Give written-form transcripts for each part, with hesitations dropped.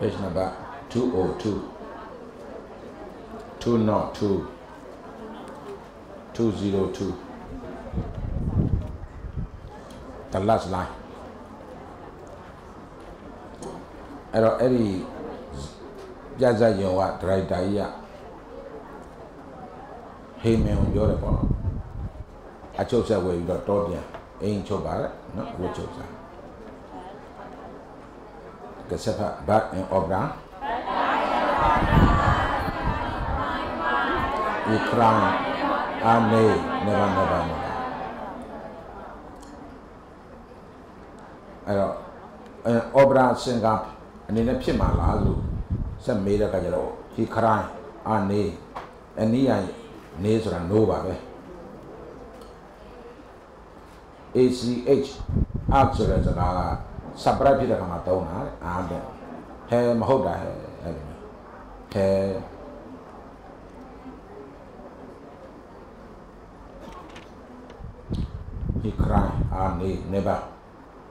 page number 202, 202, 202. The last line. Alors, Eri Jaza Yowa, Draidaya, Hime on Yorepon. I chose that way, you got told ya. Ain't Chobara, no, we chose that. Gasepa, Bat and Obra. You crown, I may never, never, never. Alors, an obra singap, and in a Pimalalu, some made a cajero, he cried, ah, nay, and near Nazra Nova. ACH, Axel Zagala, Sabrapita Camatona, and Hem Hoda, Hem he cried, ah, nay, never.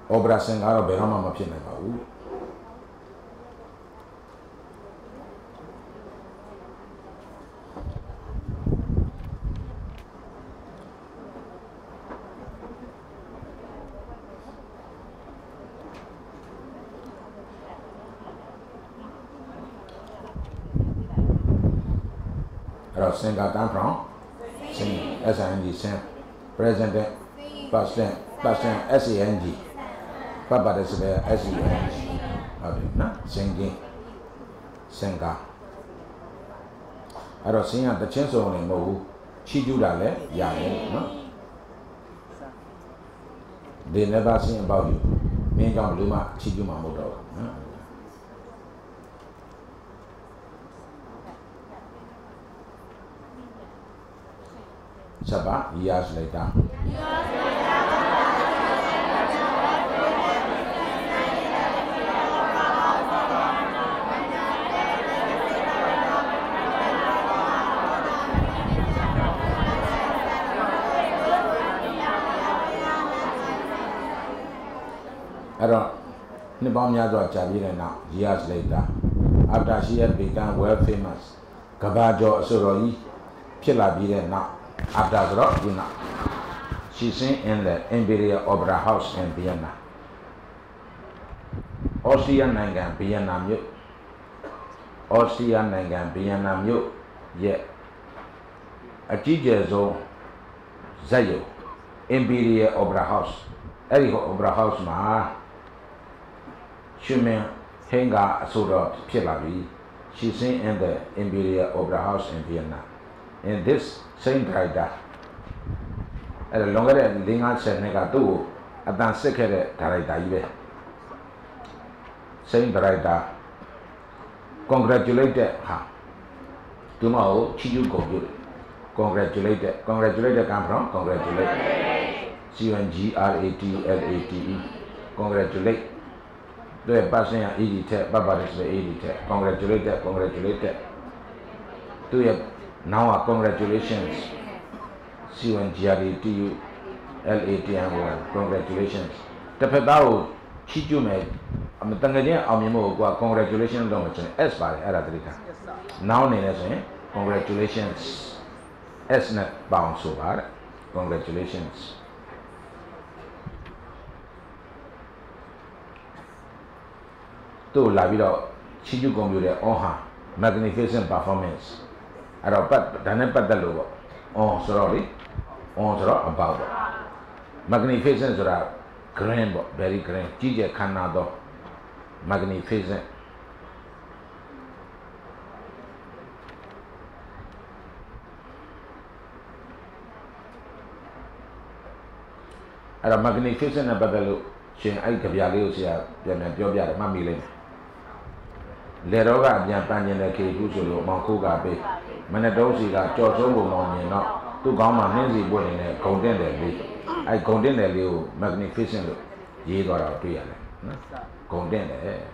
Obra sing out of Behama Mapina. I'll sing out and from sing S I N G sing present past tense S E N G. Papa is there as you are not singing. Senga. I don't sing at the chance of only know. She do that, yeah. They never sing about you. Me don't do my Chiduma Modo. Saba, years later. I don't know. Years later, after she had become well famous, Kabajo Suroi, Pila Birena, after Zropina, she sang in the Imperial Opera House in Vienna. Ocean and Vienna Mute, yet a Gigazo Zayo, Imperial Opera House, Erico Opera House, ma. She meant Henga Asura Pilavi. She sang in the Imperial Opera House in Vienna. In this same writer, at a longer than I said, Negatu, a dance secretary, Taraita. Same writer congratulated her. Tomorrow, Chiyuko. Congratulated, congratulated, come from, congratulate. CUNGRATULATE. Congratulate. The passing an editor, Baba is the editor. Congratulated, congratulated. To you now, a congratulations. CUNGRATULATE. Congratulations. The Pedao, Chijume, Amatanga, Amimo, congratulations, Dominican, Espar, Aratrica. Now, Nenese, congratulations. Esnet bound so hard. Congratulations. To Lavida, Chiyu Computer, Oha, magnificent performance. I don't put the logo. Oh, sorry. Oh, sorry about it. Magnificent are grand, very grand. Chija Canada, magnificent. I don't magnificent about the logo. She ain't a Bialusia, then a Biobia, Mammy. Leroga, Yampanian, Kusulo, Monkuga Bay, Manadosi got George Obermon, not to Gama Nancy Boy and condemned it. I condemned you magnificently. Ye got out to Yale. Condemned it.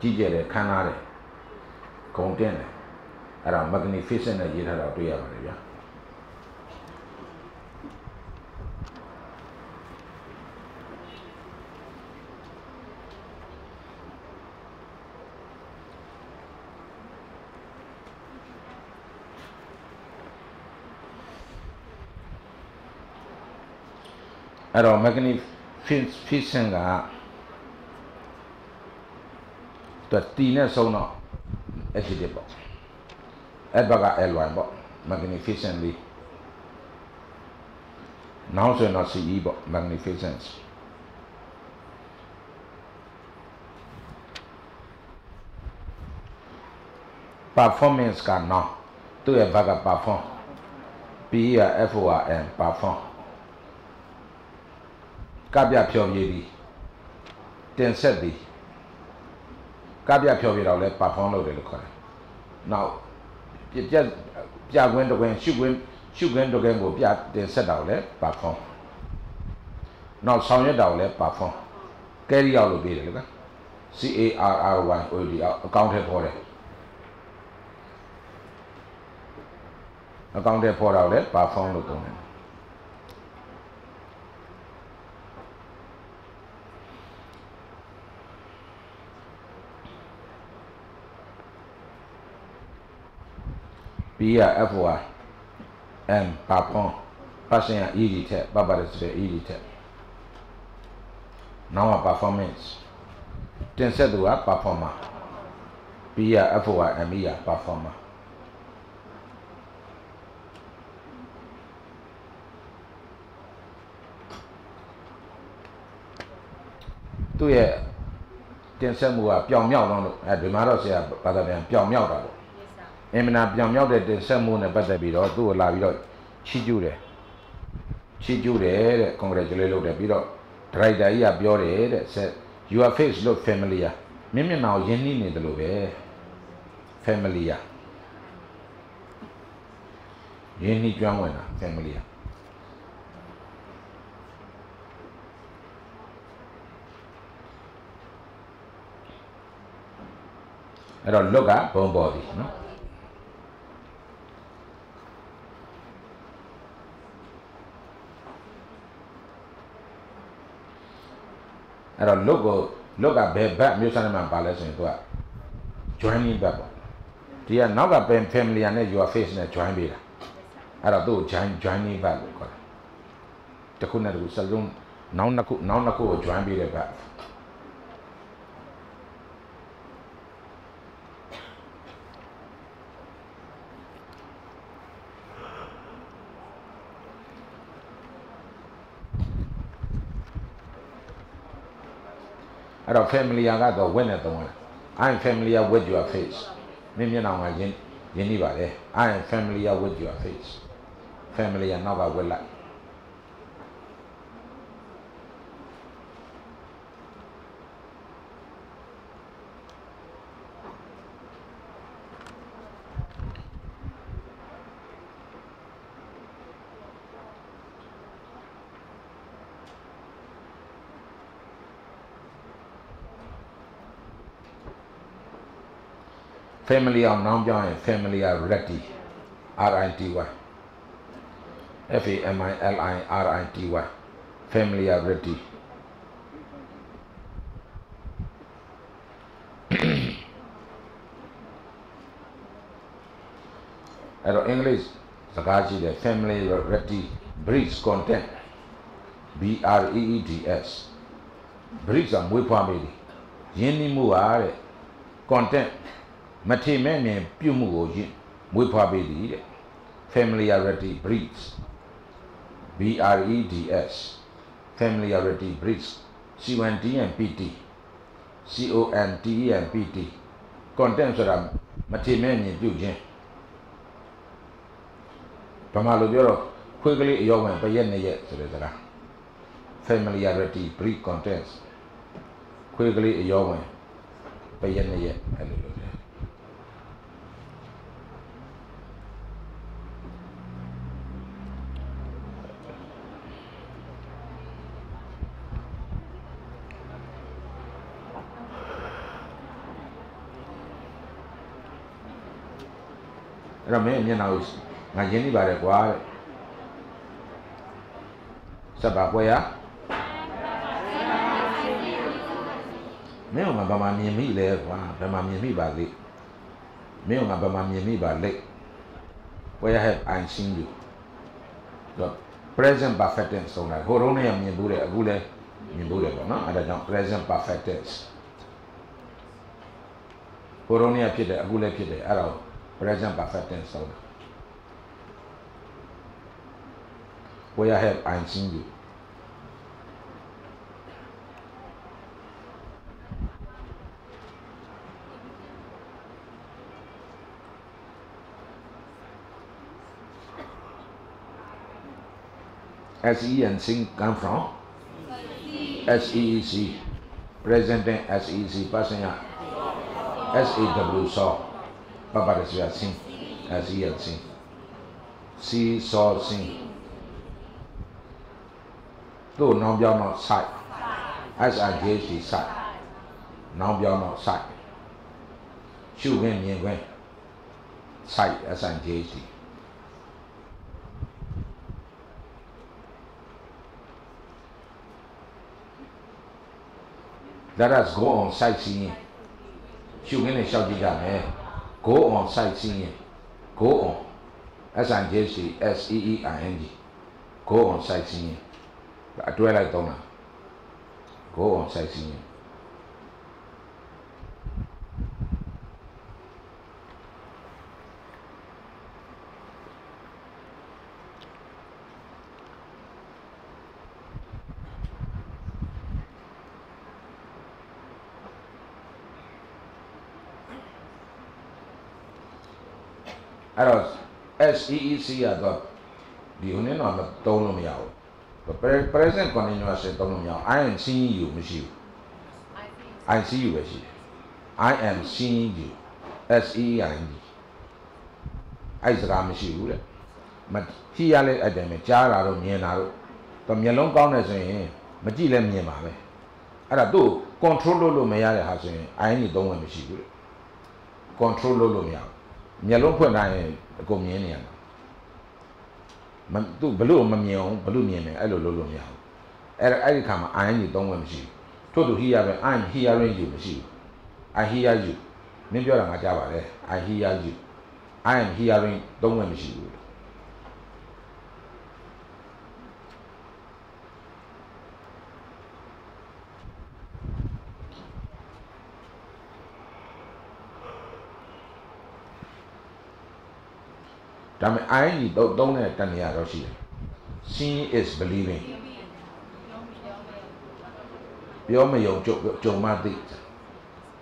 Gigi Canary. Condemned it. At a magnificent year out to Yale. Alors, magnifique Fishenga to Tina Sona Echidebo Ebaga Elwabo, magnificently. Now, so not see Ebo, magnificence. Performance can now to a baga perform. PERFORM perform. Kabia Pio Yedi, then said the Kabia Pio Vida let Papono Relicoy. Now, it just Pia went away, she went to Gambo Pia, then said out let Papon. Now, Sonia Dowlet Papon. Carry out of it, CARRY, or the accounted for it. Accounted for out let Papon Lutone. PERFORM perform passing an easy test, but it's the easy test. Now a performance. Then said the word performer. PERFORM performer. To ye, then said the word Piao Miao. I remember say about the Piao Miao. Emina Piam Yao de Samoon and Badabiro to a laviro. She jude, congratulated the biro. Try the ear, biore, said, your face look familiar. Mimi now, Jenny, the love, familiar. Jenny Jamwana, familiar. I don't look at Bombody, no? I don't look at bad music and balance into it. Join me, Baba. Dear, now that Ben family and your face in a join me. I don't do join me, Baba. The Kuna Saloon, now Naku, join me, Baba. I don't familiar, I got the winner the one. I am familiar with your face. Mimi now again, anybody. I am familiar with your face. Family another will like. Family are now joined, family are ready. RITY. FAMILIRITY. Family are ready. At English, Sakaji, the family are ready. Breeds content. BREEDS. Breeds are muy family. Yenimu are content. Mate men Pumuji, Whipabidi, familiarity breeds. BREDS, familiarity breeds. CONTEMPT. Contemporary Mate men Pugin. Pamalogoro, quickly Yogan Payene yet, familiarity breed contents. Quickly Yogan Payene yet, hallelujah. Rame ni naus ngajeni bare kwa sabako ya meo ma bama miemi le kwa bama miemi ba le meo ma bama miemi ba le where have I seen you. Look, present perfect tense ဆိုတာဟိုတုန်းကမြင်ဘူးတယ်အခုလည်းမြင်ဘူးတယ်ပေါ့နော်အဲ့ဒါကြောင့် present perfect tense ဟိုတုန်းကဖြစ်တယ်အခုလည်းဖြစ်တယ်အဲ့ဒါ present perfect tense ဆိုတာ Where have I seen you SE and sing come from? SEEC. Present tense SEEC. Pasanya. SEW saw. Papa Resya sing. SE and sing. See saw sing. So now you are not sight. SIGH sight. Now you are not sight. Chu when you went. Sight SIGH. Let us go on sightseeing. Go on sightseeing. Go on. S-I-G-H-T-S-E-E-I-N-G. Go on sightseeing. Do I like that now? Go on sightseeing. SEEC are the unit on the Tolum Yao. The present continuous Tolum Yao. I am seeing you, Monsieur. I see you, Monsieur. I am seeing you. SEEING. I said, I'm Monsieur. But he alley at the Machara, Mienaro. The Mielon Gown is in Majilem Yamame. And I do control Lolo Mayale has in. I need don't want Monsieur. Control Lolo Yao. Mielon put I. အကုန်မြင်နေရမှာသူဘလို့မမြင်အောင်ဘလို့မြင်တယ်အဲ့လိုလုံးလုံးမရဘူးအဲ့ဒီခါမှာ I am ကြီးသုံးဝဲမရှိဘူးထို့သူ here ပဲ I am hearing you မရှိဘူး I hear you မင်းပြောတာငါကြားပါလေ I hear you I am hearing သုံးဝဲမရှိဘူး I mean, I don't know. Seeing is believing.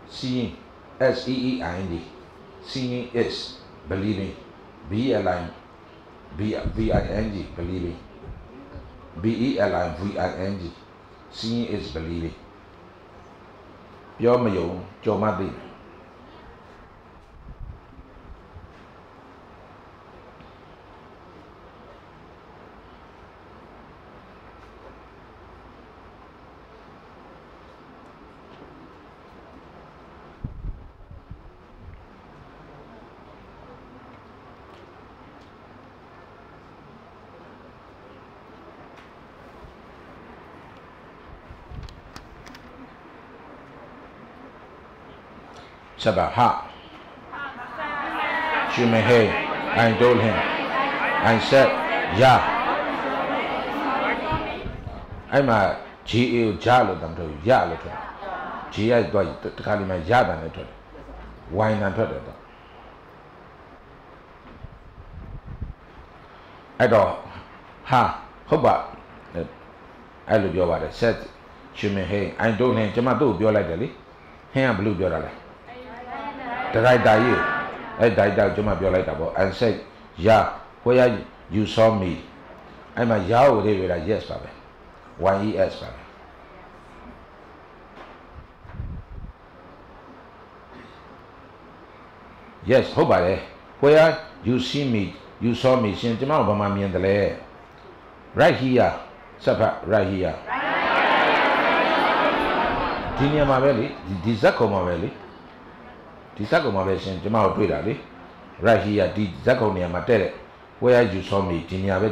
Seeing, S-E-E-I-N-D. Seeing is believing. B-E-L-I-V-I-N-G, believing. B-E-L-I-V-I-N-G. Seeing is believing. Sabaha. Shumehe. I told him. I said, yeah. I'm a G.E. Jalotam to Yalotam. G.I. to Kalima Yadan. Why not? I don't. Ha. Hoba. I look your water. Said, Shumehe. I told him. Jamadu, you're like the hand blue, you're like. I said, yeah, where you saw me. I'm a Yahoo, they were like, yes, Papa. Y-E-S, Papa. Yes, how about it? Where you see me, you saw me, right here, Sapa, right here. Dinia Maveli, Dizako Maveli. Right here, where you saw me, right here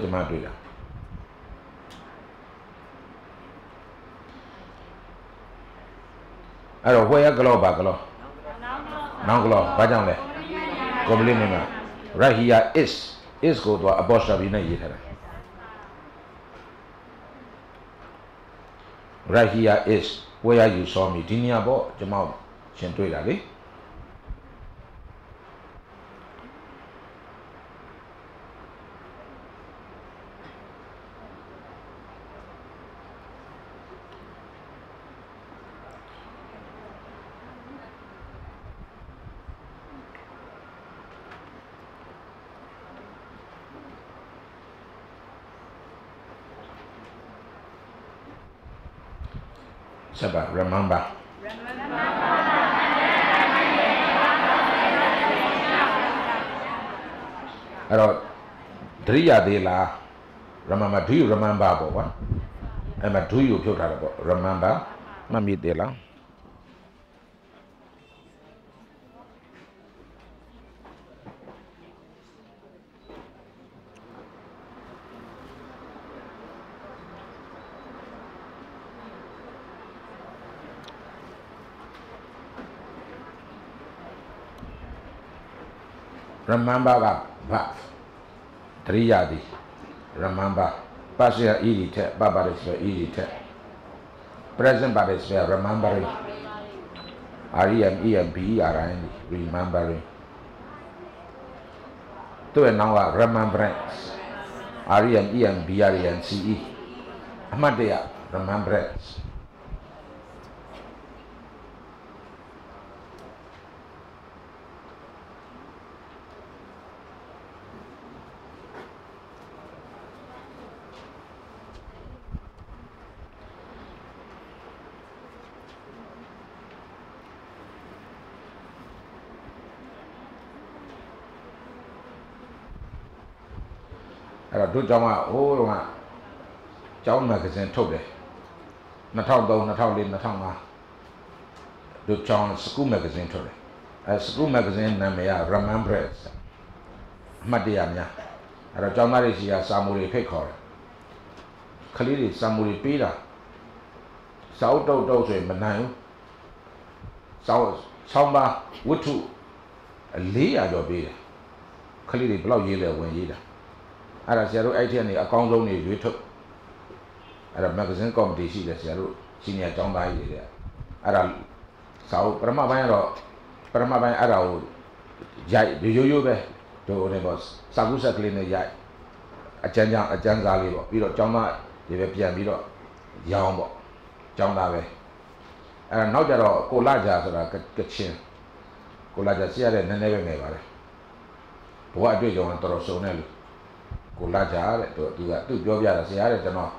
is go to a boss of Right here is where you saw me. Dinia bo jamal shentoi lagi. Sabah, remember. Hello, Dria de la. Remember, do you remember about what? Do you remember? Mami de la. Remember what? Triadi. Remember. Past year easy tech. Baba is very easy tech. Present but is very remembering. REMEMPERING. Remembering. To an hour remembrance. REMEMBRENCE. Amadea. Remembrance. Do Jama, oh, Jama magazine told it. Nataldo, Natalin, Natama. Do John school magazine told it. A school magazine Namia, remembrance. Madiana. At a Jama is here, Samuri Pekor. Kalili, Samuri Pida. Saudo Dojo, Manayu. Samba, Wutu. Lea, your beer. Kalili, blow yellow when yellow. I was zero 18 a account only you took at a magazine comedy. She was zero senior John by there. I don't so Brahma by Arrow Jai, do you be to neighbors? Sabusa cleaner Jai, a Janja, a Janzali, Vito Jama, the Vepian Vito, Yambo, John Lave. And now there are collages or a kitchen collages here and never never. What do you want to also know? Kulaja, to Jovia, Sierra, and all.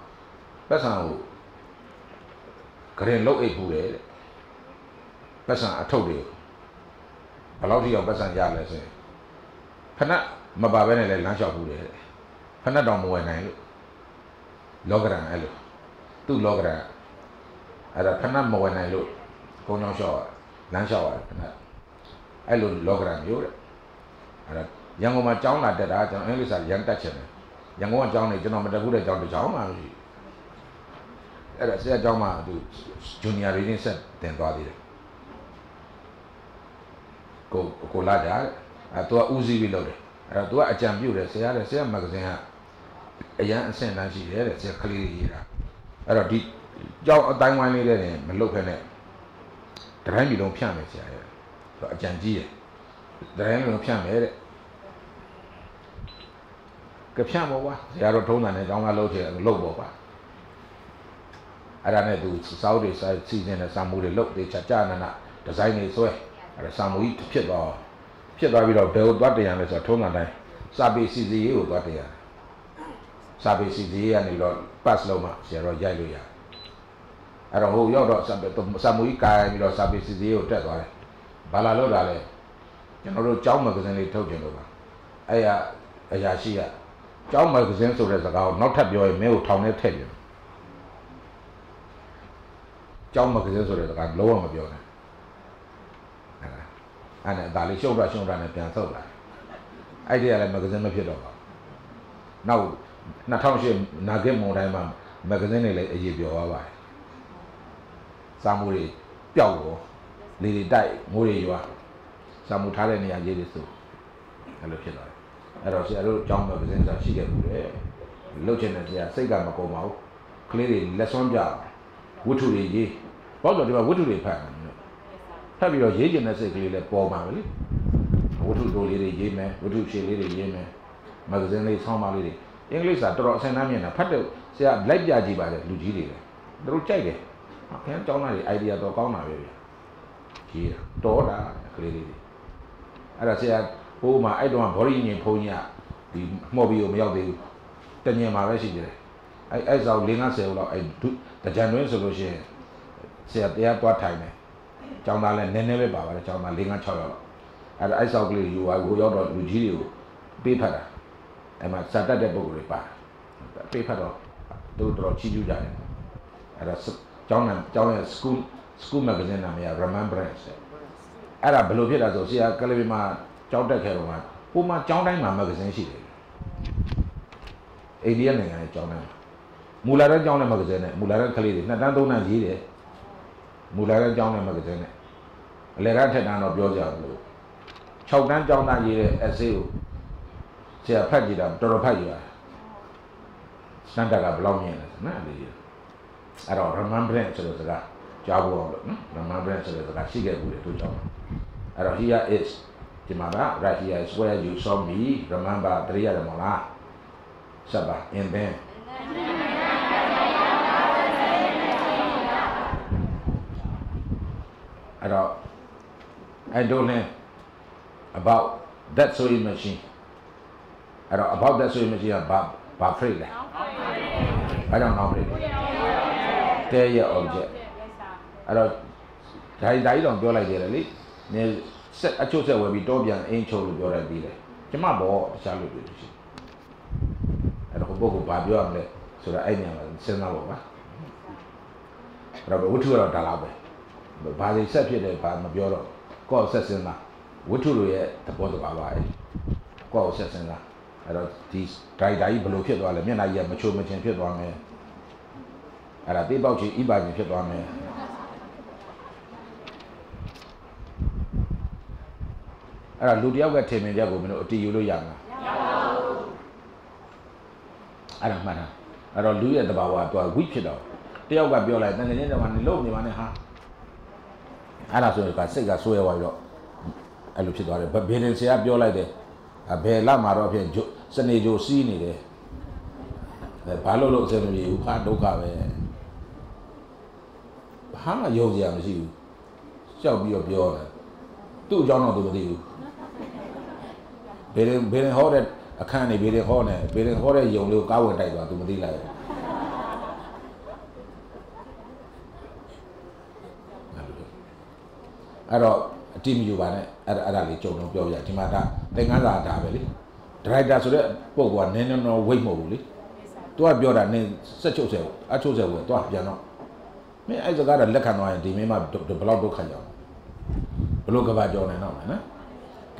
Person who can look at who person I told you. A lot of your person yard, say. Pana, Mabavene, lunch of who Pana don't move and I look. Two logra. At a Pana more and I look. Go no shower, lunch hour. I look logra, you. Yang woman John at that art and English are young Dutchman. Young woman John is not a good John to John. I said, John, do junior reading set, then body. Go, Colada, I do a Uzi reloaded. I do a jam you, say, I say, magazine. A young Saint Nancy here, say, clearly. I don't did John a dime one minute and look at it. The hand you don't piano, say, but a jam dear. The hand you don't piano. Kapshamowa, Yarotona, and Donaloja and Lobova. I don't know, it's Saudi side season and Samuri look the Chachana, the Chinese way, and some eat Chiba. Chiba will build what they are as a tournament. Sabi sees the you got here. Sabi sees the and you don't pass Loma, Sierra Jaluya. I don't know, you're not Samuika and you don't Sabi sees the you, that's why. Balalodale, you know, Chama was only talking over. Ayashia. John magazine so there's about not have your mail town at Tellium. John magazine so there's about lower of your and a Dali showdown and Pianzola. I did a magazine of your now Natasha Nagamo Diamond magazine a year away. Samuri Piao Lily Dai Muri you are Samutarani and Yedisu. Hello, Killer. I don't jump up since I see it. Looking at the Sega Macomo, clearly less on job. ဝတ္ထုတွေရေးဘာလို့ဒီမှာဝတ္ထုတွေဖတ်အောင်လို့ထပ်ပြီးတော့ရေးကျင်တဲ့စိတ်ကလေးလည်းပေါ်ပါမယ်လေဝတ္ထုတို့လေးတွေရေးမယ်ဝတ္ထုရှည်လေးတွေရေးမယ်မဂ္ဂဇင်းလေးဆောင်းပါလေးတွေအင်္ဂလိပ်စာတော်တော်အဆင်နှမ်းမြင်တာဖတ်တဲ့ဆရာလိုက်ပြကြည့်ပါလေလူကြီးတွေလည်းသူတို့ကြိုက်တယ်ခင်ဗျားကျောင်းသားတွေ idea တော့ကောင်းတာပဲဗျာကြီးတော်တာကလေးလေးတွေအဲ့ဒါဆရာဟိုမှာအဲ့တော့ဘောရီညင်ဖုန်းကြီးကဒီမှော်ပြီးတော့မရောက်သေးဘူးတညင်မှာပဲရှိသေးတယ်အဲ့ဆောင်၄90လောက်အဲ့တကြံတွင်းဆိုလို့ရှိရင်ဆရာတရားသွားထိုင်တယ်ကျောင်းသားလည်းနည်းနည်းပဲပါပါတယ်ကျောင်းသား၄96လောက်အဲ့တော့အဲ့ဆောင်ကလေးယူသွားကိုရောက်တော့လူကြီးတွေကိုပေးဖတ်တာအဲ့မှာစာတတ်တဲ့ပုဂ္ဂိုလ်တွေပါပေးဖတ်တော့သူတို့တော်ချီးကျူးကြတယ်အဲ့ဒါကျောင်းရဲ့ school magazine နာမည်က Remembrance အဲ့ဒါဘယ်လိုဖြစ်လာဆိုဆရာကလေးမှာကျောင်းတက်ခဲ့တော့မှပုံမှန်ကျောင်းတိုင်းမှာ magazine ရှိတယ်အိန္ဒိယနိုင်ငံရဲ့ကျောင်းတိုင်းမူလာတဲ့ကျောင်းနဲ့ magazine နဲ့မူလာတဲ့ကလေးတွေနှစ်တန်းသုံးတန်းရေးတယ်မူလာတဲ့ကျောင်းနဲ့ magazine နဲ့အလယ်ကထက်တန်းတော့ပြောကြတယ်လို့6တန်းကျောင်းသားရေးတဲ့ essay ကိုဆရာဖတ်ကြည့်တာတော်တော်ဖတ်ကြည့်ရတယ်စံတက်ကဘယ်လောက်မြင်လဲနော်အဲ့ဒီအဲ့တော့ remembrance ဆိုတဲ့စကားကြားဖို့လို့နော် remembrance ဆိုတဲ့စကားရှိခဲ့ဘူးလေတို့ကြောင့်အဲ့တော့ here is ဒီမှာက right here is where you saw me remember တရိယာတယ်မလားစပါ in then အဲ့တော့ I don't know about that sewing machine အဲ့တော့ about that sewing machine ကဘာ free လဲ I don't know reallyတဲ့ရဲ့ object အဲ့တော့ဒါကြီးတော့ပြောလိုက်သေးတယ်လေနေဆက်အချို့ဆက်ဝယ်ပြီးတော့ပြန်အင်းချုပ်လို့ပြောလိုက်သေးတယ်ကျမဘောတခြားလို့ပြောလို့ရှိအဲ့တော့ဘုကိုဘာပြောရမလဲဆိုတော့အဲ့ညမှာစဉ်းစားပါပါအဲ့တော့ဝတ္ထုကတော့ဒါလောက်ပဲဘာတွေဆက်ဖြစ်တယ်ဘာမပြောတော့ကော့ဆက်စဉ်းစားဝတ္ထုလိုရဲ့သဘောတဘာပါအဲ့ကော့ဆက်စဉ်းစားအဲ့တော့ဒီဒါကြီးဘယ်လိုဖြစ်သွားလဲမျက်နှာကြီးကမချိုမချင်ဖြစ်သွားမယ်အဲ့ဒါတေးပေါက်ချီဤပါချီဖြစ်သွားမယ်အဲ့ဒါလူတယောက်ကထင်မြင်ချက်ကိုမင်းတို့အတီးယူလို့ရမှာမရပါဘူးအဲ့ဒါမှန်တာအဲ့တော့လူရဲ့တဘာဝကသူကဝိဖြစ်တော့တယောက်ကပြောလိုက်တန်ငယ်ချင်းတော့မလုံနေပါနဲ့ဟာအဲ့ဒါဆိုရင်ကစိတ်ကဆိုးရွားသွားပြီးတော့အဲ့လိုဖြစ်သွားတယ်ဘေလင်ဆရာပြောလိုက်တယ်ဘယ်လာမှာတော့ဖြစ်စနေကြိုစီးနေတယ်ဘာလို့လို့အစမပြေဘူးဟာဒုက္ခပဲဘာမှရုပ်ရမရှိဘူးကြောက်ပြီးတော့ပြောတယ်သူ့အကြောင်းတော့သူမသိဘူးဘယ်ရင်ဟောတဲ့အခန်းနေဘယ်ရင်ဟောတဲ့ယုံလေးကိုကားဝင်တိုက်သွားသူမသိလိုက်ဘူးအဲ့တော့အတိမယူပါနဲ့အဲ့ဒါလေးကြုံတော့ပြောပြဒီမှာကသင်္ကန်းစာဒါပဲလေဒရိုက်တာဆိုတဲ့ပုဂ္ဂိုလ်ကနင်းနော်ဝိတ်မဟုတ်ဘူးလေသူကပြောတာနင်းဆက်ချုပ်ဆဲအချုပ်ဆဲဝင်သွားပြန်တော့မင်းအဲ့စကားကလက်ခံသွားရင်ဒီမင်းမဘလောက်ဒုက္ခကြောင်ဘလို့ကဘာကြောင်နေတော့မယ်နော်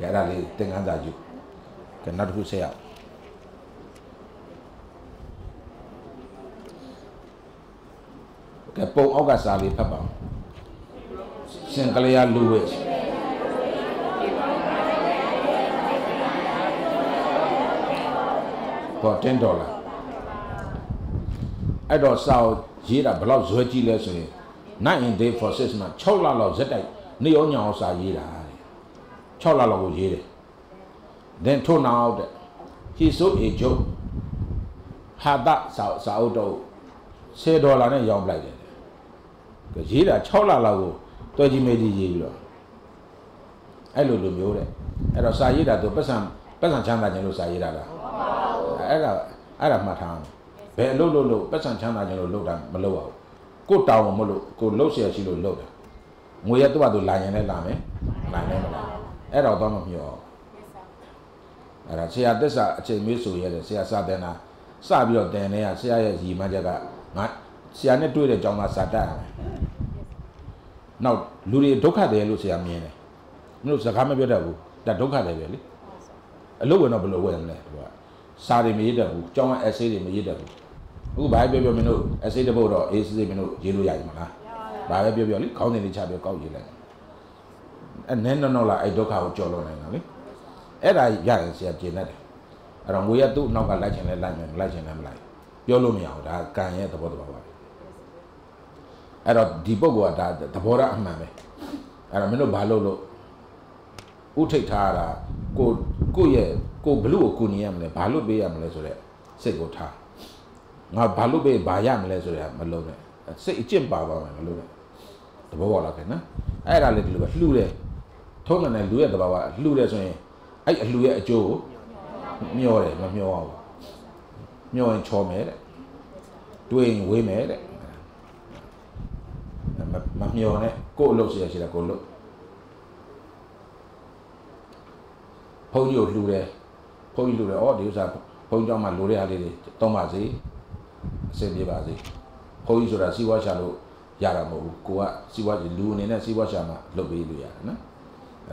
ကဲအဲ့ဒါလေးသင်္ကန်းစာယူကဲနောက်တစ်ခုဆက်ရအောင်ကဲပုံအောက်ကစာလေးဖတ်ပါဦးစင်ကလျာလူဝဲပေါ်$10အဲ့တော့စာကိုရေးတာဘယ်လောက်ဇွဲကြီးလဲဆိုရင် night and day for 6 months 6လလောက်ဇက်တိုက်နေရောညအောင်စာရေးတာ6လလောက်ကိုရေးတယ် then turn out he so a joke ဟာတာစာအုပ်တော့$10နဲ့ရောင်းပလိုက်တယ်ရေးတာ6လလောက်ကိုတွဲကြီးမေးကြီးရေးပြီးတော့အဲ့လိုလိုမျိုးတဲ့အဲ့တော့စာရေးတာသူပတ်စံချမ်းသာခြင်းလို့စာရေးတာလားအဲ့ဒါမှတ်ထားအောင်ဘယ်လို့ပတ်စံချမ်းသာကြလို့လောက်တာမလောက်အောင်ကိုတောင်းမလို့ကိုလောက်เสียရှိလို့လောက်တာငွေရတော့သူလာရင်လည်းလာမယ်လာလည်းမလာအဲ့တော့တော့မပြောအဲ့ဒါဆရာသစ္စာအချိန်မွေးဆိုရတယ်ဆရာစာသင်တာစပြီးတော့သင်နေတာဆရာရဲ့ရည်မှန်းချက်ကငါဆရာနဲ့တွေ့တဲ့ကြောင်းသားစာတတ်ရတယ်နောက်လူတွေဒုက္ခတယ်လို့ဆရာမြင်တယ်မင်းတို့စကားမပြောတတ်ဘူးဒါဒုက္ခတယ်ပဲလေအလုပ်ဝင်တော့ဘယ်လိုဝင်လဲသူကစာတွေမရေးတတ်ဘူးကျောင်းက essay တွေမရေးတတ်ဘူးအခုဘာပဲပြောမင်းတို့ essay တစ်ပုဒ်တော့ essay မင်းတို့ရေးလို့ရရင်မလားဘာပဲပြောလေခေါင်းစဉ်လေးချပြောကောက်ရေးလိုက်အဲ့နဲနော်လားအဲ့ဒုက္ခကိုကြော်လွန်နေတာလေအဲ့ဒါရရင်ဆရာပြင်တတ်တယ်အဲ့တော့ငွေရသူ့နောက်ကလိုက်ချင်လဲလိုက်မယ်မလိုက်ချင်လဲမလိုက်ပြောလို့မရဘူးဒါကံရဲ့သဘောတရားပါ Era Deepo go ada Dabora amame. Era meno balolo. Uthei thaara ko ye ko blue ko niya amle balu be amle sore se go tha. Na balu be baya amle sore amlo ne. Se ichim baba amlo ne. Dabora la ke na. Era le blue blue le. Thona ne blue dababa blue le sore. Ai blue ye ajo. Myo le ma myo ao. Myo en chome le. Doing way me le. Mamio, go look, she go look. Pony of Lure, Pony Lure, all these are Pony on my Lurea lady, Tomazi, Sendivazi, Pony Zora, Siwashalo, Yaramo, Kua, Siwaji Luna, Siwashama, Lobelia, and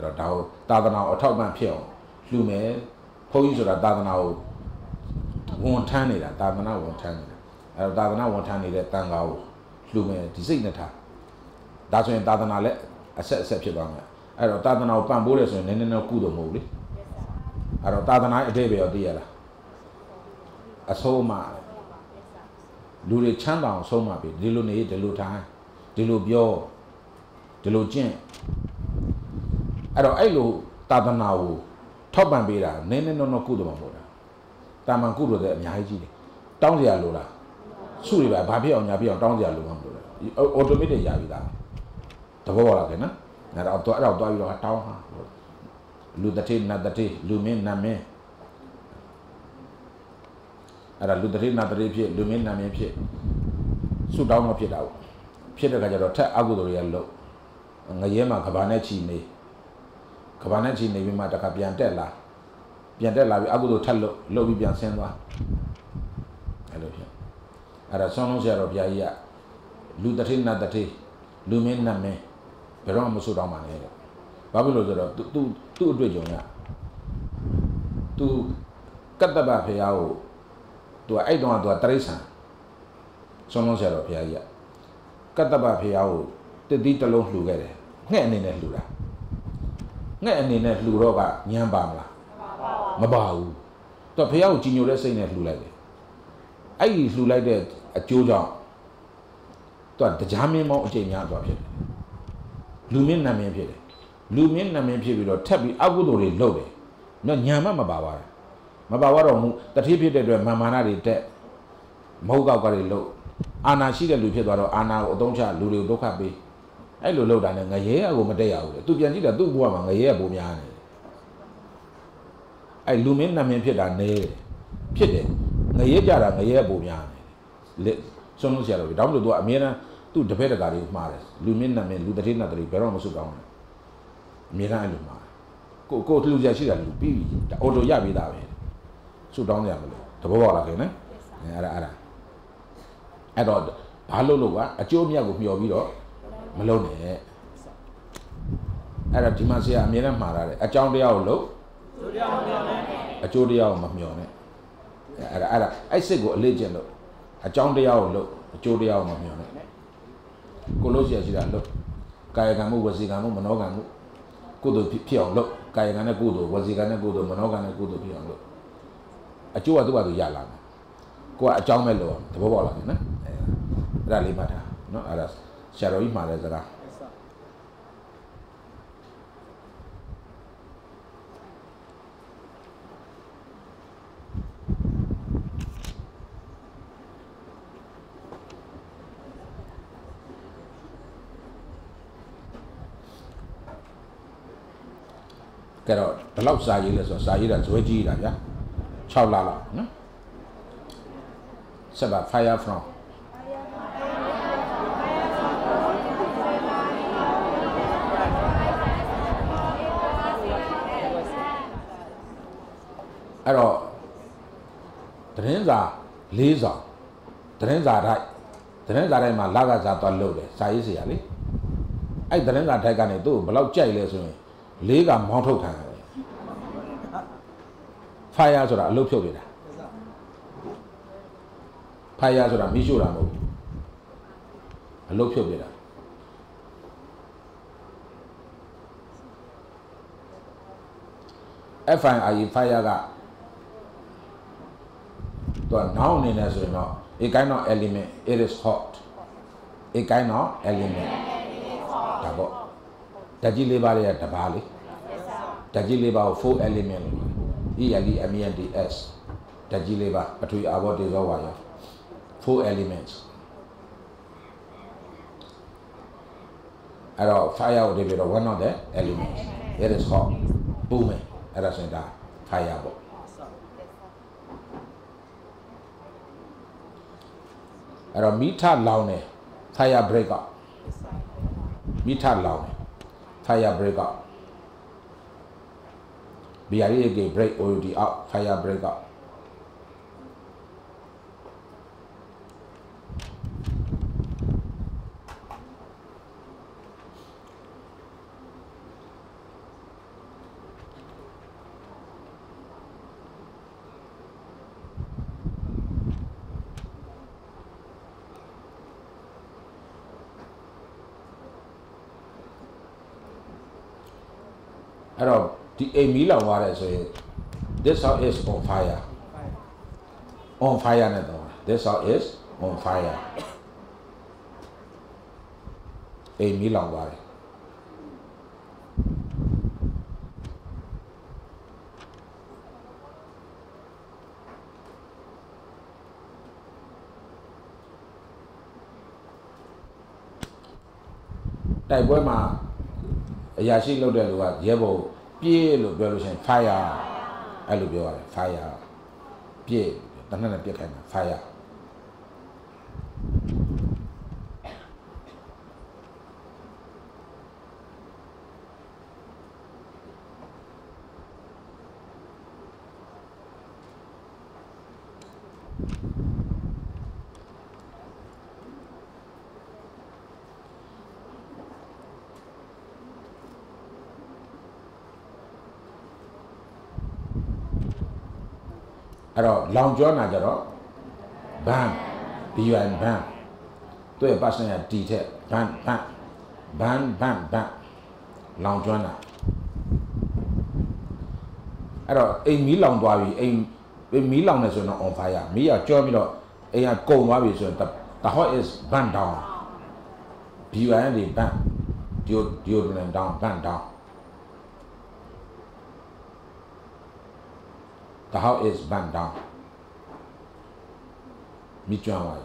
a tau, Dadana or Tauman Pio, Lume, Pony Zora, Dadana, one tiny, Dadana, one tiny, and Dadana, one tiny, that Tangao, Lume, designata. That's when Dadana let a set exception on it. I don't Dadana Pambulas and then no Kudo movie. I don't Dadana a baby or dear. A soma. Do the Chandon soma be Diluni, Dilutai, Dilubio, Dilujin. I don't Elo Dadana, Toban Bira, Nene no Kudo Mamura. Tamankudo that Yaji. Down the Alula. Suriba, Babi on Yabio, down the Alumamura. Automated Yavida. The whole again, and I'll do your town. Ludati, Nadati, Lumin Name. And I'll do the tea, Nadati, Lumin Name. So down of it out. Peter Gajarota, Agudoriello. And Gayema Cabanachi ne. Cabanachi ne, we might have Biantella. Biantella, Agudotello, Lobby Biansenwa. I love him. And a son of Yaya. Ludati, Nadati, Lumin Name. Pero I'm so down my head. Babylon, two region. To cut the bapiao to a idon to a tracer. Someone said of Yaya. Cut the bapiao, the detail of Lugare. Nanny Nelura. Nanny Neluroba, Yambamla. Mabau. The Piao Gino saying at Lulade. I used to like that at Jojo. To the Jammy Mount Jamian Dropship. Lumin Name Pierre. Lumin Name Pierre will tell me I would already love it. No Yama Mabawa. Mabawa, that he did a mamanari debt. Moga got it low. Anna Shida Lupia, Anna Odoncha, Lulu Dokabe. I low down and a year ago, Madea, to be a little woman, a year Bumiani. I Lumin Name Pierre, Pierre, Nayara, a year Bumiani. Someone said, we don't do a mirror. To the pedagogy of Maris, Lumina, Luderina, the Peromosugan. Mira Luma. Go to Lucia, Lupi, the Odo Yabi David. So down the Avenue. The Bola again, eh? Ara. At all, Palolova, a Jomia of Yovido, Malone. At a Timasia, Mira Mara, a Chandiao low, a Jodia Mamione. Ara, I say go legend, a Chandiao low, a Jodia Mamione. Colosia, she look. Kayagamu was Zigano Monogamu. Good Pion look. Kayagana Gudo was Zigana Gudo Monogana Gudo Pion look. A Chua do Yalan. Qua a Jamelo, the Bola, eh? Rally matter, no others. Shall we matter? The love side is a side as we did. Chalala, no? Saba fire from Arrow Trenza, Liza Trenza, right? Trenza, I'm a lagazat or loaded. Saisiali. I Trenza take on it too, but love jailers me. Lega Monto can Fires or a loop of it. Fires or a Mizura move. A loop of it. If I fire that, to a noun in as you know, it cannot element, it is hot. A kind of element. Tabo. Tajilibare Tabali. Tajiliba full element. Eali Amian DS. Tajiliba, but we are what is over. Four elements. Fire would be one of the elements. It is hot. Booming. It doesn't die. Fire. Mita laune. Fire break up. Mita laune. Fire break up. Biarige break OD up. Fire break up. This house is on fire. On fire. This house is on fire. A Milan wire. That boy, ma. Yashi lo de luwa yebo. Pie lo belusion fire. I love you all. Fire. Pie. Banana pie kind of fire. Long John Agaro Bam BUN Bam to a person at detail Bam Bam Bam Bam Bam Long John A Milan Wabi a Milan is on fire. Me a Jomino a cold Wabi is on the hot is bam down BUN Bam deodorant down bam down. The house is burned down. Michuanwai.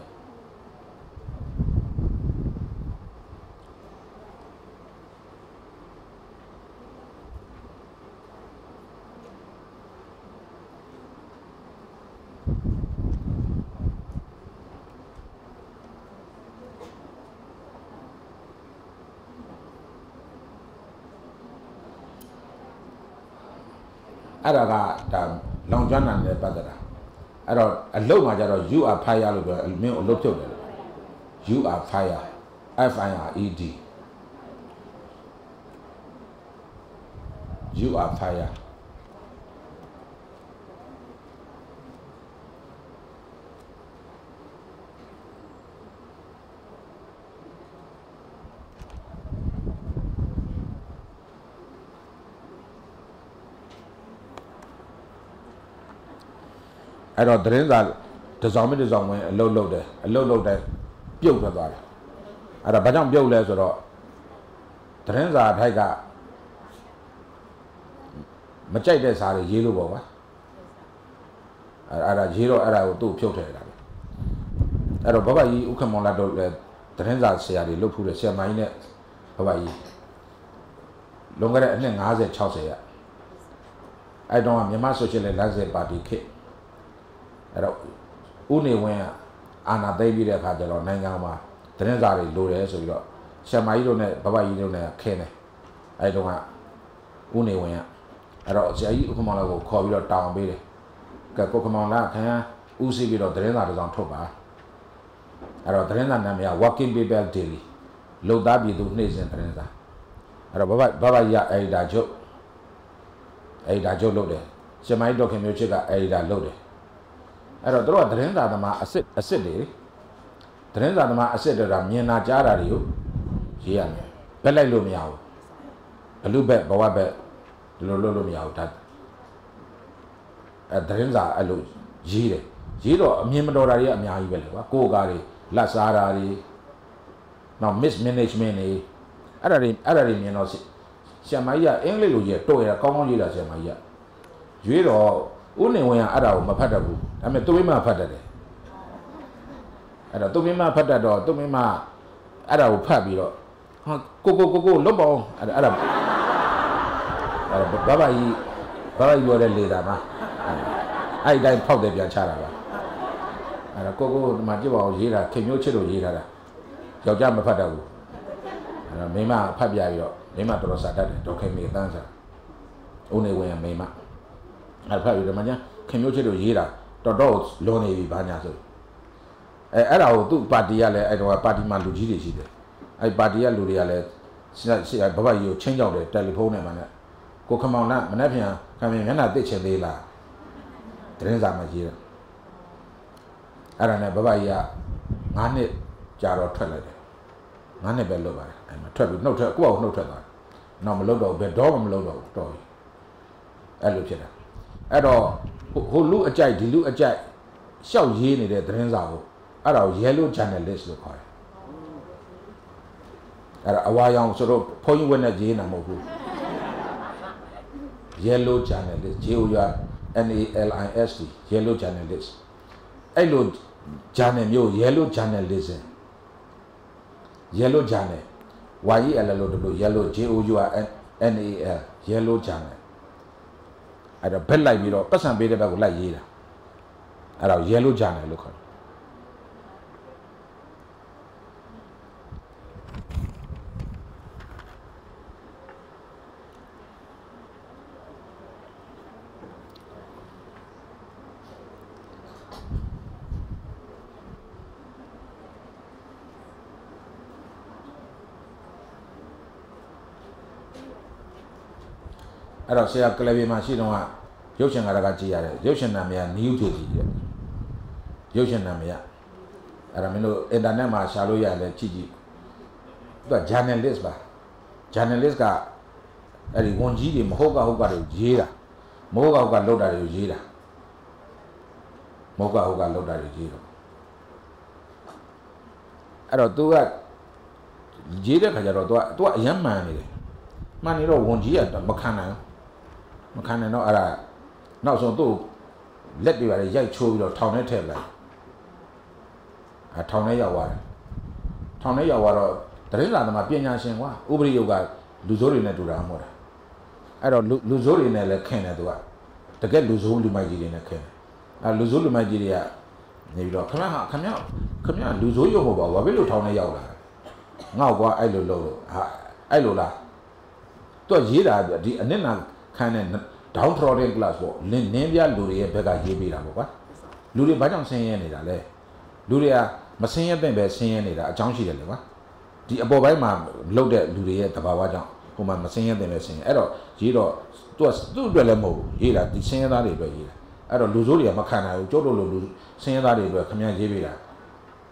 Araga. Long John and the Badara. I don't you are fire. You are fire. FIRED. You are fire. I don't drink that the zombie is on a low loader, beautiful. At a badam beautiful at all. Trains are tiger. Machetes are a zero over. At a zero, I will do pure. At a baba, you come on that old trains are say, I look to the same minute. Hawaii longer than I say, Chelsea. I don't have your master socialized body kit. Only when Anna David had the Nangama, Trenzari, Lores, or Shama, you don't know, Baba, you don't know, Kenneth. I don't know. Only when I don't say you come on, call your town, baby. Kakokaman, la, can you see your Trenza is on Toba? I don't Trenza, and I walking be bell daily. Low Dabi do Nays and Trenza. I don't Baba, ya, Ada Joe. Ada Joe loaded. Shama, you can check Ada loaded. I don't draw a trend out of my acidity. Trends out of my acidity are me and I jar at you. Here, Bella Lumiao. A little bit, but I bet Lolo Lumiao that. A trends are a lose. Gire. Giro, Mimadora, Miaibel, Kogari, Lasarari, Now mismanagement is other you know, Shamaya English lawyer toy a common leader Shamaya. You know, only when I allow my padabu. I mean, to be my padade. And to be my padado, to be my Arab Pabilo. Go, Lobo, and Arab Baba, you are a leader. I die powder Bianchara. And a cocoa, Majiba, Jira, Kemuchero Jira. Your Jamba Padabu. And Mema Pabia, Mema Torosada, Dokemi Danza. Only way a Mema. I'll probably remember Kemuchero Jira, the dogs, Lone Banazo. Arrow do Padiale and a party man to Gigi. I Badia Luriale, see, I provide you change out the telephone and go come on up, Manapia, coming and I ditch a villa. Trenza Majira. Arana Babaya, Mane Jaro Tellade. Mane Belova, and a trouble, no trouble, no trouble. No Melodo, Bedom Lodo, toy. Alucina. At all, who look a jack, dilute a jack, shall ye need a trenza. Our yellow journalists look high. At a wire sort of point when a gene yellow journalists, JUNLIST, yellow journalists. I look journal, yellow journalism. Yellow journal. YELLOW, yellow, JUNNEL, yellow journal. At a bell like you, person beat about like you. At a yellow journal look high. I don't say a clever machine or Yoshin Aragatia, Yoshinamia, New Jersey. Yoshinamia. Aramino Edanema Shaluya le Chiji. But journalist, Janelesca, and one G. Moga Hoga Jira. Moga Hoga Loda Jira. Moga Hoga Loda Jira. I don't do that. Jira Kajaro, do a young man. Money won't Jira, the Bacana. Can no other now so do let me very young children of Tony Taylor. A Tony Yawar Tony Yawar, the Rilla, my Piana Singwa, Ubri Yoga, Luzorina Duramura. I don't Luzorina like Canada. To get Luzulu, my dear, in a can. I Luzulu, my dear, maybe come out, come out, come out, Luzo Yoba, what will you Tony Yawa? Now what I do, I Lola. To a Jira, the Anena. Down trodden glass wall, Navia Luria Bega Yibira. Luria Badam say any lay. Luria, Massia Bembe say any that John Shileva. The above my loaded Luria Tabawada, whom I Massia Bembe saying, Edo, Gido, twas do Belemo, Ida, the Saint Ariba, Edo Luzuria Macana, Jodolu, Saint Ariba, Camilla Gibira.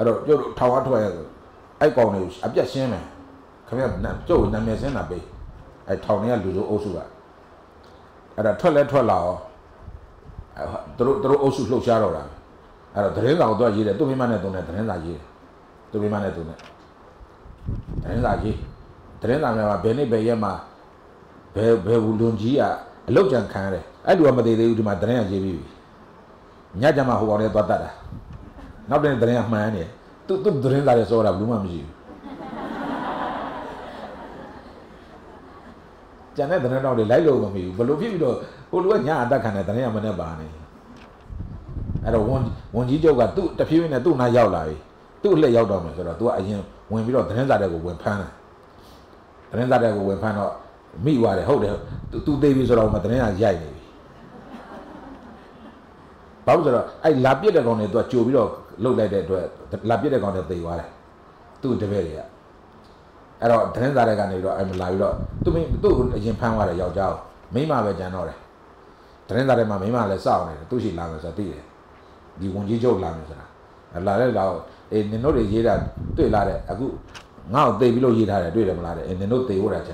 Edo Tawato, I call news, I just shame. Camilla, Joe, Namazena Bay. I told near Luzu Osuba. At a toilet to allow also look shallow. At a train out of year, to be managed on a train like you. To be managed on it. Train like you. Train I Benny Bayama Bevulungia, a low junk canary. I do a mother to my drain, JB. Yajama who wanted Batata. Not been drain of my any. To drain that is all of Lumamji. Janet ran out the Lilo of you, but if you do, who went yada can at the name of a barney. I don't want you to go to the few in a do not yell lie. Do lay out on it or do I when we don't trend that I will win panel. Trend that I will win panel. Me while I hold the 2 days around Madrena Jai. Bowser, I lapied on it to a chubido, look like that, lapied on it they were. To the very. I don't trend that I can do. I'm liable to me do a jimpan while I yell out. Mima Vejanore. Trend that my mima lets out, two she lamas a deer. The Wunji Joe Lamasa. A ladder out, and the note is yet at 2 ladder. A good now they below yet had a do them ladder, and the note they were at.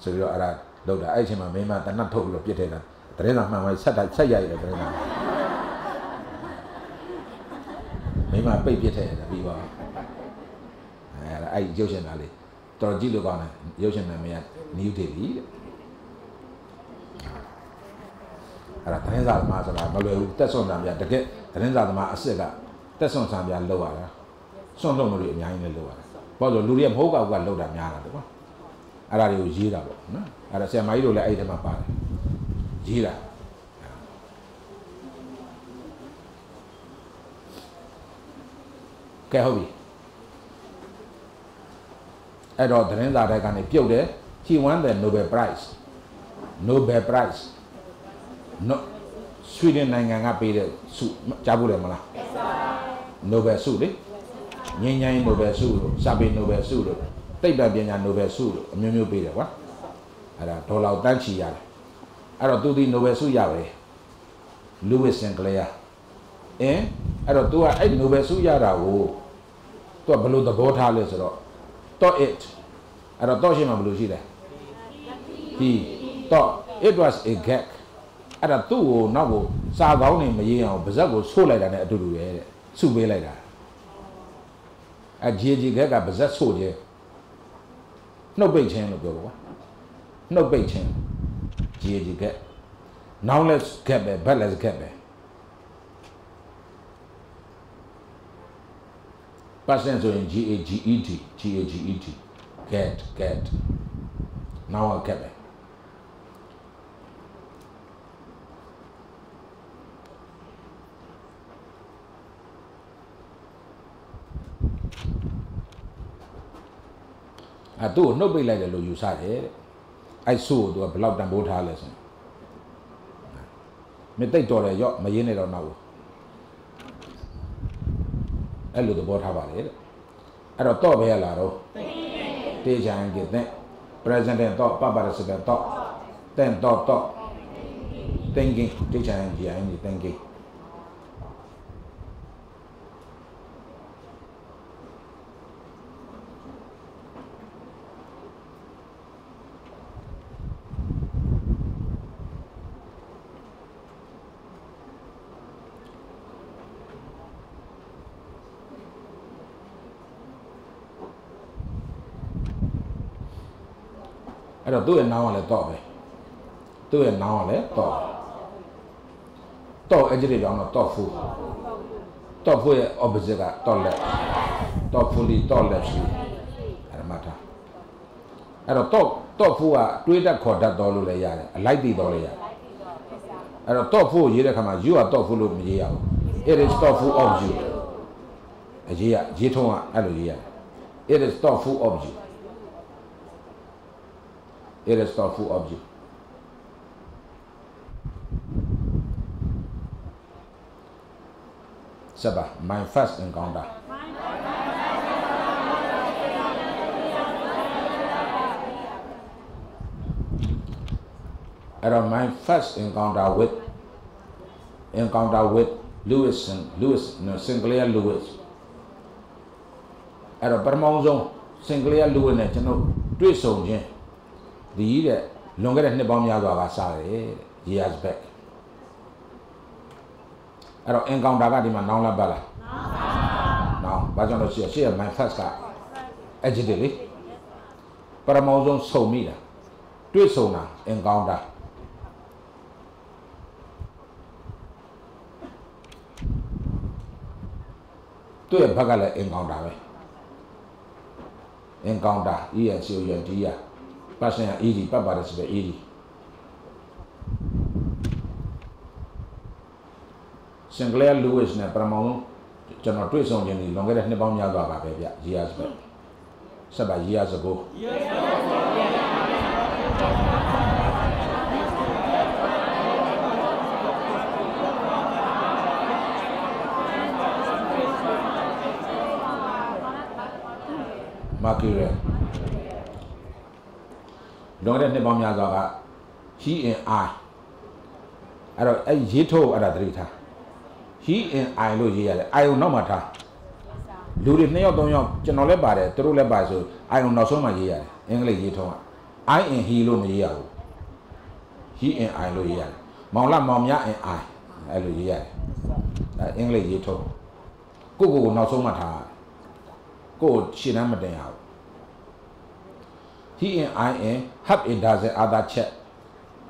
So you are at Loda Ishima Mima, and not total of Pietana. Trend of my sat at Saya. Mima Pietana, we were. I Joshanali. Torjilogana, Joshanamia, New Delhi. Atanza Mazala, Malu, Tesson, the get Tanza Masega, Tesson Sambia Lower. Son no Maria in the lower. But the Lurium Hoga got low than Yana. Arario Jira, I say my little item apart. Jira. Cái hobby. At all, then that I can appeal there. He won the Nobel Prize. Nobel Prize. No, Sweden and Yangapi, Jabulamala. Nobel Sulu. Yanya Nobel Sulu, Sabi Nobel Sulu. Take that Yanya Nobel Sulu, a new bidder. What? At a toll out Danchi Yard. I don't do the Nobel Suyawe. Louis Sinclair. Eh? I don't do a Nobel Suyara. To below the boat house, to it. I don't touch him on blue sheet. He thought it was a gag. I don't do novel, South only a year of Bazago, so late than I do. Sube later. A GG gag a Bazaz soldier. No big chain of go. No big chain. GG gag. Now let's get there, but let's get there. Persons in GAGET, get. Now I'll get it. I do nobody like the you sat here. I saw the blood and both her lesson. Me take daughter, you're my unit or now. I look about how it. I don't talk here, Laro. Teacher and get that. President and talk, Papa is a talk. Then talk. Thinking, teacher and get any thinking. I don't do it now on the top. Do it now on the top. Top educated on the top food. Top food opposite that, top left. Top food, top left. I don't matter. I don't top food, Twitter called that dollar yard. I like the dollar yard. I don't top food, you come out. You are top food of me. It is top food of you. A year, Jitoma, I don't hear. It is top food of you. It is thoughtful object. Sabah, my first encounter. Around my first encounter with Sinclair Lewis. Around Permonzo, Sinclair Lewis, you know, three soldiers. The year longer than the bomb Yagavasari, years back. I don't encounter Gadima now, La Bala. Now, but I don't see a my first car. Agitated. Paramozon so meter. Twisona encounter. To a bagala encounter. Yes, you dear. Passing an easy, Papa is very easy. Sinclair Lewis and Pramon, General Twison, longer than the bomb Yagaba, years back. 7 years ago. Mercury. Don't let the he and I don't a jito at a drita. He and I lose here. I don't know matter. Do the nail don't you general labor, through labor. I don't know so much here. English jito. I and he lose here. He and I lose here. Mala Mamia and I lose here. English jito. Google not so matter. code Shinamadeo. He and I and have a dozen other chap.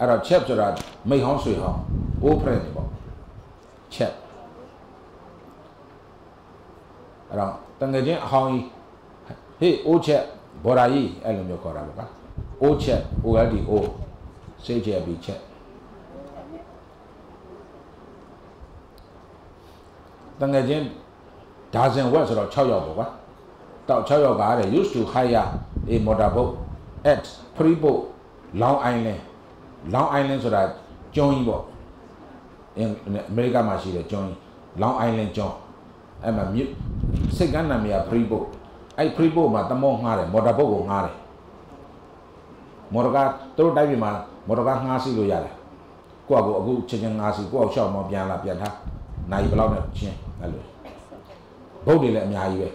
At a chapter at May Hong Sui Hong, O Principal. Chap. Around Tangajan Hong, he, O chap, Borai, Alan Yokoraba. O chap, O Adi O, say JB chap. Tangajan doesn't work at Choyoba. Tao Choyoba used to hire a motorboat at Prebo, Long Island. Long Island so that join bo in America ma shi join Long Island join I ma mute second na me Prebo ai Prebo ma tamo nga le motor boat ko nga le motorga to dai bi ma motorga nga si lo ya la ko a ko aku chin nga si ko a shao ma pian la pian tha nai blao ne chin ai lo boat ni le a mya yi be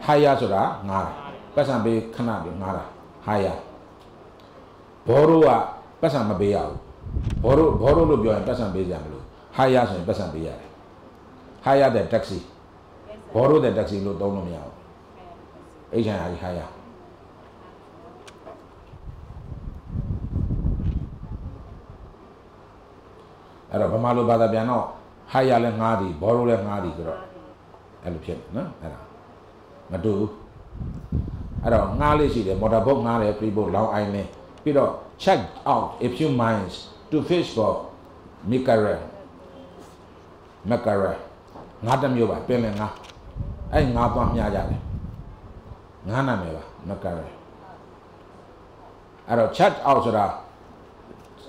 hire so da nga la pasan be khana be nga la hire boro wa Passan Babiao. Borrow Lubio and Passan Babiao. Hire and Passan Babiao. Hire the taxi. Borrow the taxi, look down on me out. Asian I hire. At a Pamalo Badabiano, hire and hardy, borrow and hardy girl. Alpian, no? Madu. I don't know, see the motorboat, not every boat, Long Island. Check out a few mines to fish for mackerel. Mackerel. Ngata yoba pele nga. Ai nga twa mya ja le. Nga na me ba mackerel. Aro check out so da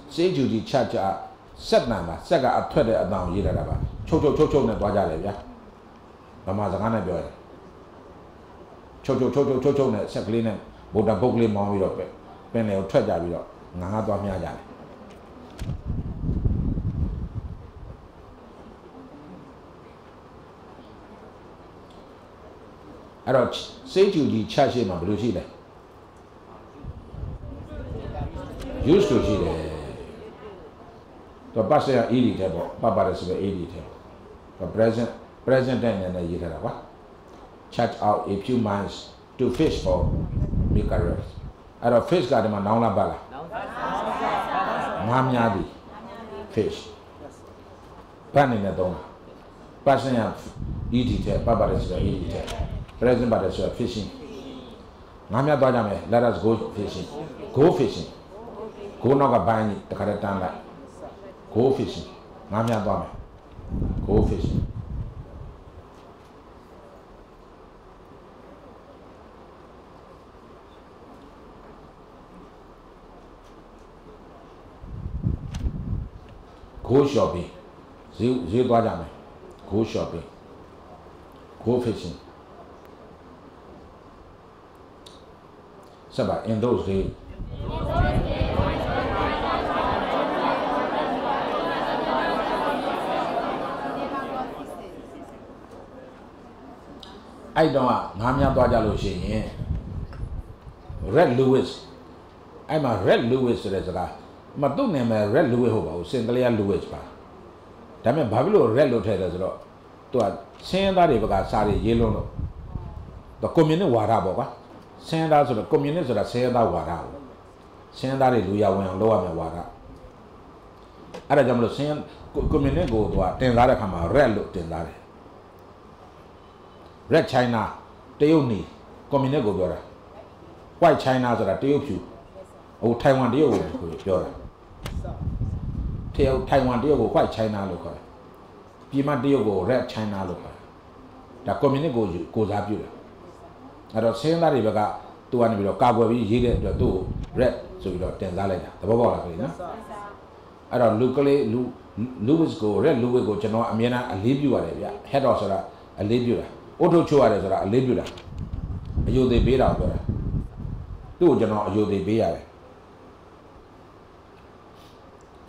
sei ju ji check ja set na ba set ga a thwet de a taw yi da da ba. Chou ne twa ja le bya. Ba ma sa ga na pyo le. Chou ne set kle ne boda bok le maw pi do pe. Pen le thwet ja pi do. Nga twa mya ja le aro sei ju ji cha she ma blu chi le used to chi le to pass ya iri de bo papa de so iri de to present tense na yi da ba check out a few months to fish for mackerel aro fish ga de ma naung la ba la Mamyadi fish. Pan in the dome. Passing up eating there, Papa is eating there. Present by the fishing. Namia Badame, let us go fishing. Go fishing. Go Naga Bani, the Karatana. Go fishing. Namia Bame. Go fishing. Go shopping. Go shopping. Go fishing. So, in those days, I don't know. Red Lewis. I'm a Red Lewis reservoir. But don't name a Red Louis Hobo, Sandlia Louis Bar. Damn Babylon, Red Lotel, to a Sandariba, Sari Yellow. The communist Warabo, Sandars of the communists that say that Warao. Sandari Luya went lower than Wara. Adam Lucien, Communigo, to a Tendara Kama, Red Look Tendari. Red China, Teoni, Communigo Dora. White China's are a Teopu. Oh, Taiwan deal with Dora. Tell Taiwan deal with white China local. Pima deal with red China local. The community goes up here. I don't say that if I got 200 cargo, we did the two red, so we got 10,000. The Bobola, I don't locally Louis go, Red Louis go, Chano, Amena, a Libya, head also a Libya, Otto Chuares or a Libya. You they beat out there. Do you know you they be out?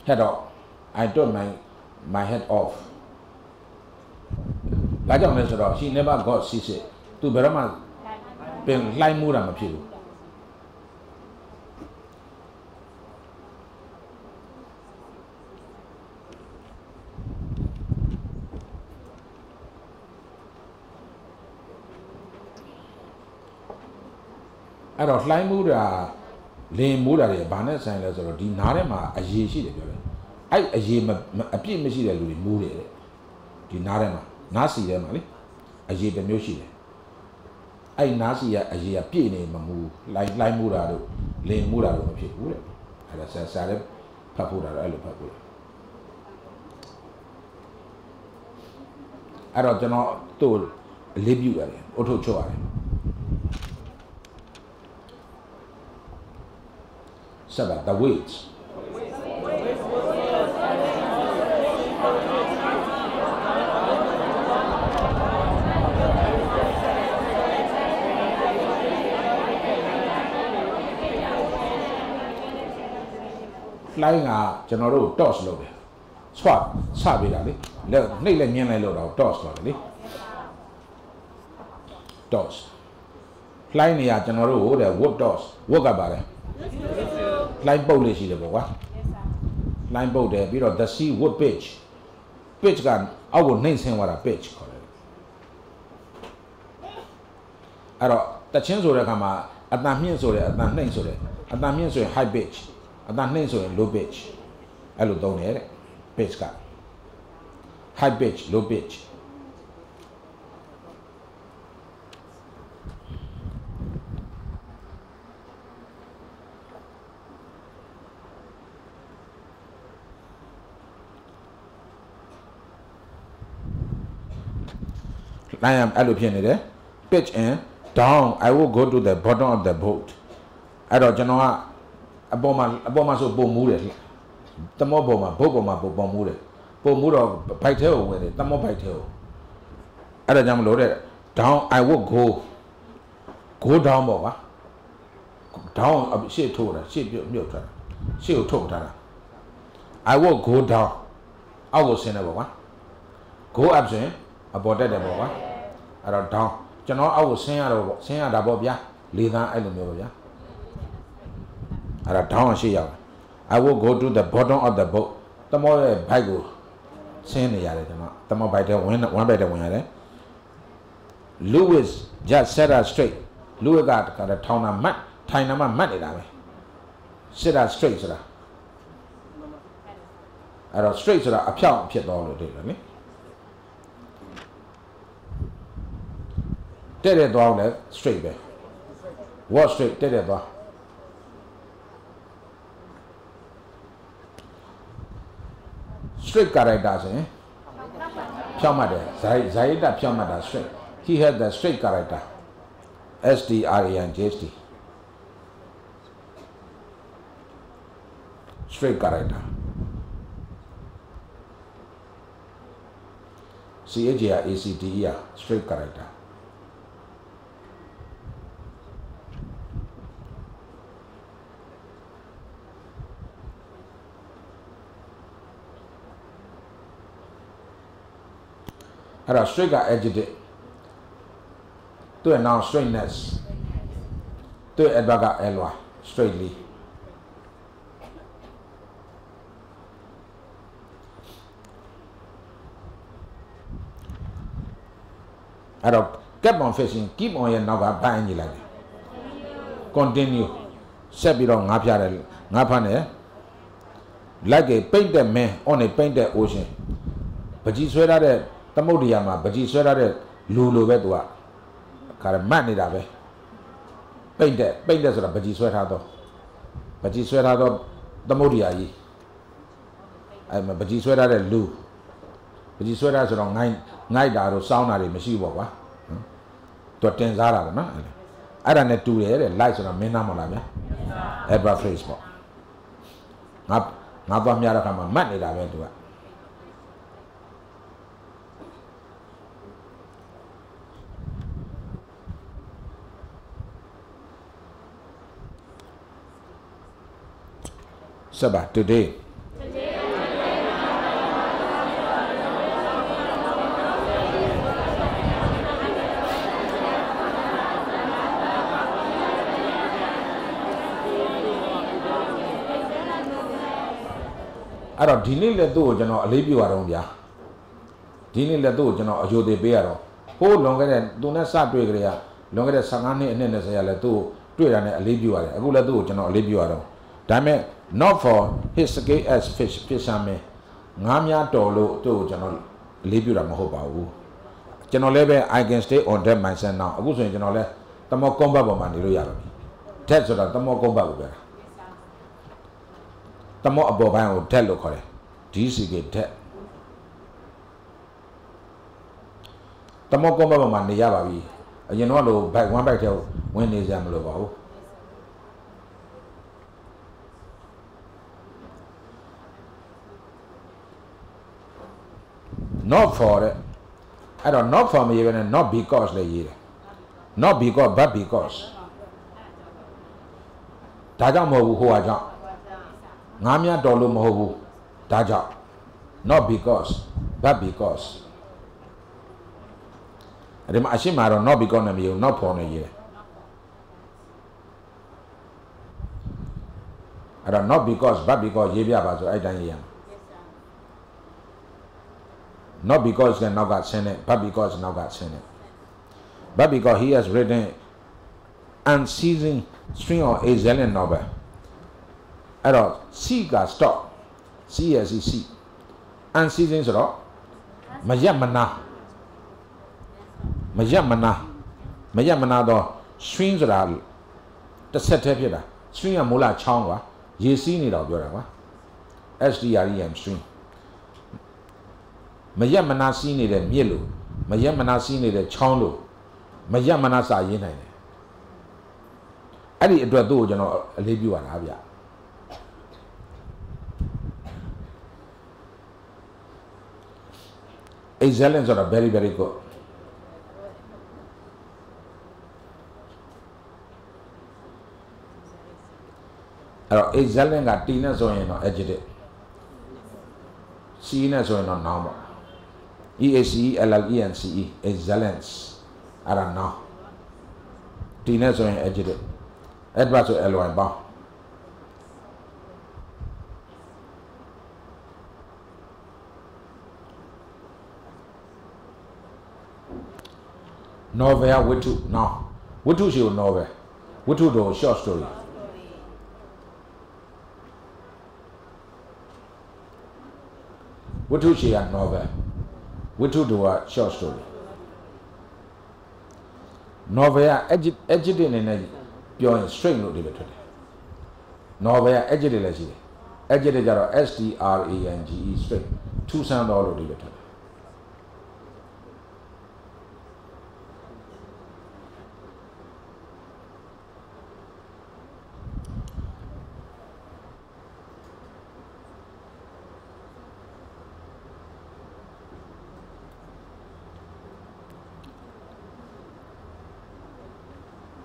Head off. I turned my head off. Like on this rock, she never got seasick. To Berama, Ben Limuram of you. Alors, la moura, les moura, les bananes, c'est un dinarema, a jiji. Aïe, j'ai un pied, mais il a lui mouré. Dinarema, nasi, les malais, a j'ai de miochile. Aïe, nasi, a j'ai un pied, la moura, les moura, le pied, ou elle a sa salade, papoura, elle papoura. Alors, je n'ai pas les bureaux, auto choix. So that the weights. Flying a general toss load. Swap, sabidali, little mean load of toss load. Toss. Flying a general wood toss. Walk about it. Line boat is it about line boat there, you know, the sea wood pitch. Pitch gun, I would name him what a pitch. I don't, the chance or come out at that means or at that name so at that means high pitch, at that name so low pitch. I look down here, pitch gun. High pitch, low pitch. I am allocated. Pitch in, down. I will go to the bottom of the boat. I don't know how a bomber so boom. The more bomber, boom, by tail with it. The more by tail. I don't know down. I will go. Go down, boba. Down, she told her. She told her. I will go down. I will send her. Go up there. About that, I don't know. You know, I was saying about ya, Lida, I don't know ya. I don't know, she yelled. I will go to the bottom of the boat. The more I go, saying the more by the wind, one by the wind. Lewis just set us straight. Lewis got a town of mud, tiny money. Set us straight, sir. I don't straight, sir. A piano pit all the day. Take it down there, straight back. Walk straight, take it down. Straight car, I doesn't. Pyamada, Zaida Pyamada, straight. He had the straight character. STRANGST. Straight character. CHACTER, straight character. Had a straight adjective. To a noun straightness. To a baga elwa straightly. Had a kept on fishing, keep on your naga buying you like it. Continue. Sebidon Napia Napane. Like a painted man on a painted ocean. But you swear that it. Tamodiama, but he said that Lulu Vedua Caramanida painted, but he sweat out of. But he sweat out of the Modiai. I'm a but he sweat out of Lou. But he sweat out of 9 night out of Saunari, Meshiwa. To attend Zara, I don't need to hear lights on a Menamala. Ever Facebook. Not from Yarakama, Manida went to it. Sabbath today. I don't deal the door, you know, leave you around ya. Dealing the door, you know, a jode bear. Hold longer than do not start to agree. Longer than Sangani and then as I let do, Dame not for his gay as fish, fishame, Namia Dolo, do General Libura Mahoba. General Lebe, I can stay on them myself now. I was in General Tamo Combabo Mandiru. That's what Tamo Combabo. Tamo above I will tell locally. DC get that. Tamo Combabo Mandiababi. You know, back one back till when is Amlobo. Not for it. I don't know for me even and not because they eat it. Not because but because. Taja Mobu who I don't. Namia Dolu Mobu. Taja. Not because but because. I don't know because of you, not for me. I don't know because but because you have I don't hear. Not because they now got sent it, but because now got sent it. But because he has written unceasing string of Israeli novel. At all, see got stop. See as he see. Unceasing is all. Majamana. Majamana. Majamana do strings are all. The set up here. String of Mula Changwa. You see it out there. SDREM string. Mayamana seen it at Mielu, Mayamana seen it at Chonlu, Mayamana sa yine. I did a do, you know, a lebu and Avia. Excellences are very, very good. Excellences are teeners or in agitated. Seeners or in normal. EACE, LLENCE, excellence. I don't know. Teeners are in adjective. Advanced or LOI bound. Novel, what to? No. What to show novel? What to do? Short story. What to show a novel? We to do a short story. Novaya edited in your string no debate. Novaya edited are SDRENGE string. Two sound all debate.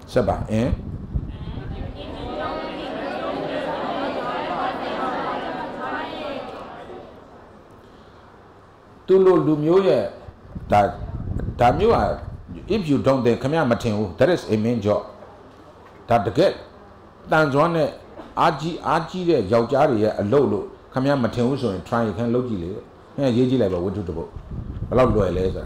Saba, eh? If you don't, then come here, that is a main job. That the get. That's one Aji, Yaujari, a low, come here, Mateo, and try and can logically. And Yaji level, what to do? A lot of laser.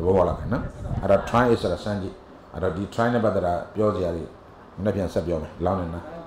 At a try is a sandy, at a detriment, but there are pure yari, Napian Sabion, London.